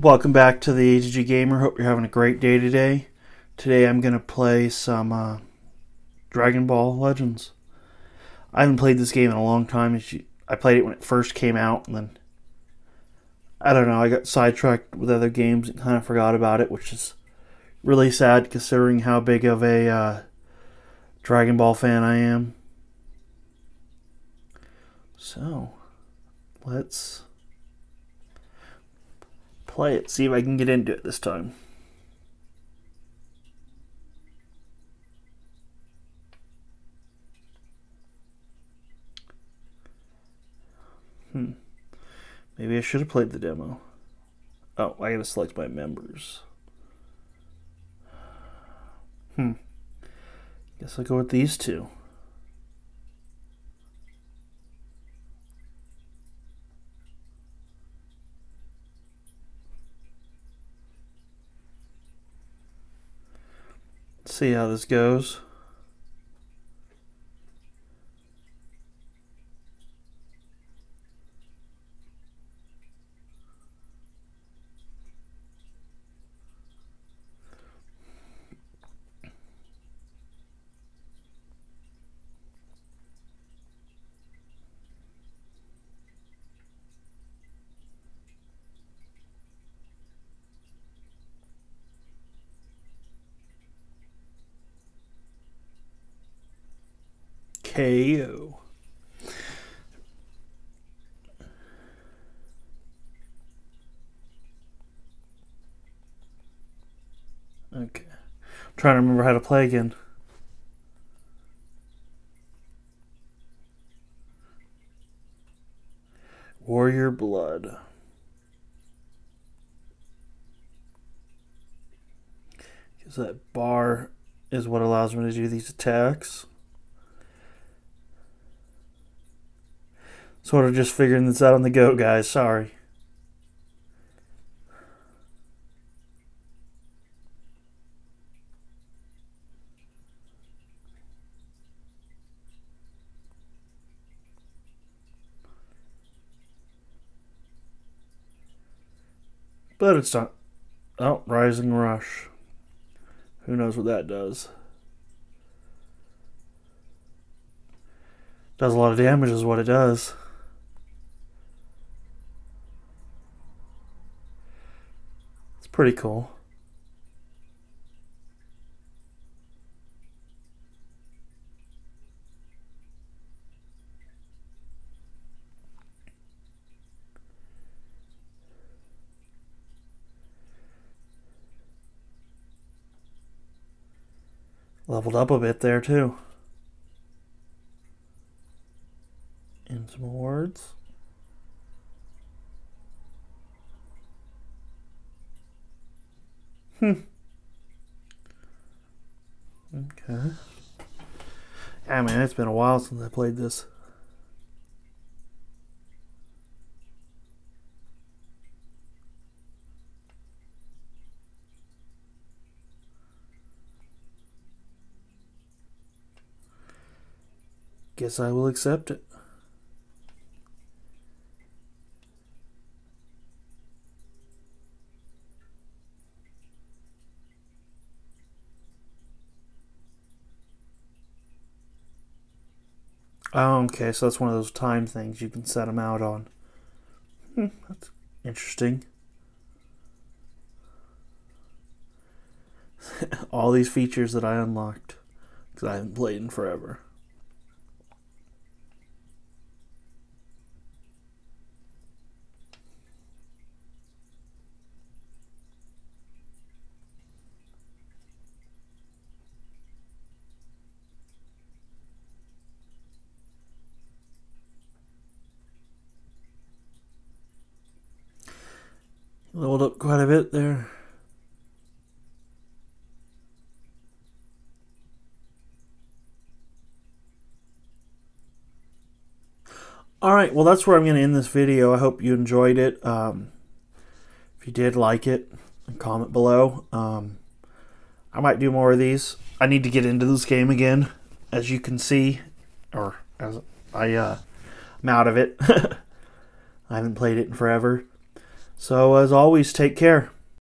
Welcome back to the A2G Gamer. Hope you're having a great day today. Today I'm going to play some Dragon Ball Legends. I haven't played this game in a long time. I played it when it first came out, and then, I don't know, I got sidetracked with other games and kind of forgot about it, which is really sad considering how big of a Dragon Ball fan I am. So, let's play it, see if I can get into it this time. Maybe I should have played the demo. Oh, I gotta select my members. Guess I'll go with these two. See how this goes. KO. Okay. I'm trying to remember how to play again. Warrior blood. Because that bar is what allows me to do these attacks. Sort of just figuring this out on the go, guys. Sorry. But it's not. Oh, Rising Rush. Who knows what that does? Does a lot of damage, is what it does. Pretty cool. Leveled up a bit there too. And some words. Okay. Yeah, man, it's been a while since I played this. Guess I will accept it. Oh, okay, so that's one of those time things you can set them out on. That's interesting. All these features that I unlocked, because I haven't played in forever. Leveled up quite a bit there. Alright, well that's where I'm going to end this video. I hope you enjoyed it. If you did, like it and comment below. I might do more of these. I need to get into this game again. As you can see, or as I'm out of it. I haven't played it in forever. So as always, take care.